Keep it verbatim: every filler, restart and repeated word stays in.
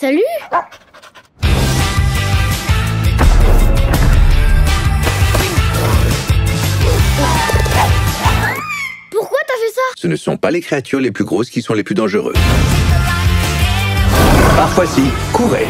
salut! Pourquoi t'as fait ça? Ce ne sont pas les créatures les plus grosses qui sont les plus dangereuses. Parfois si, courez.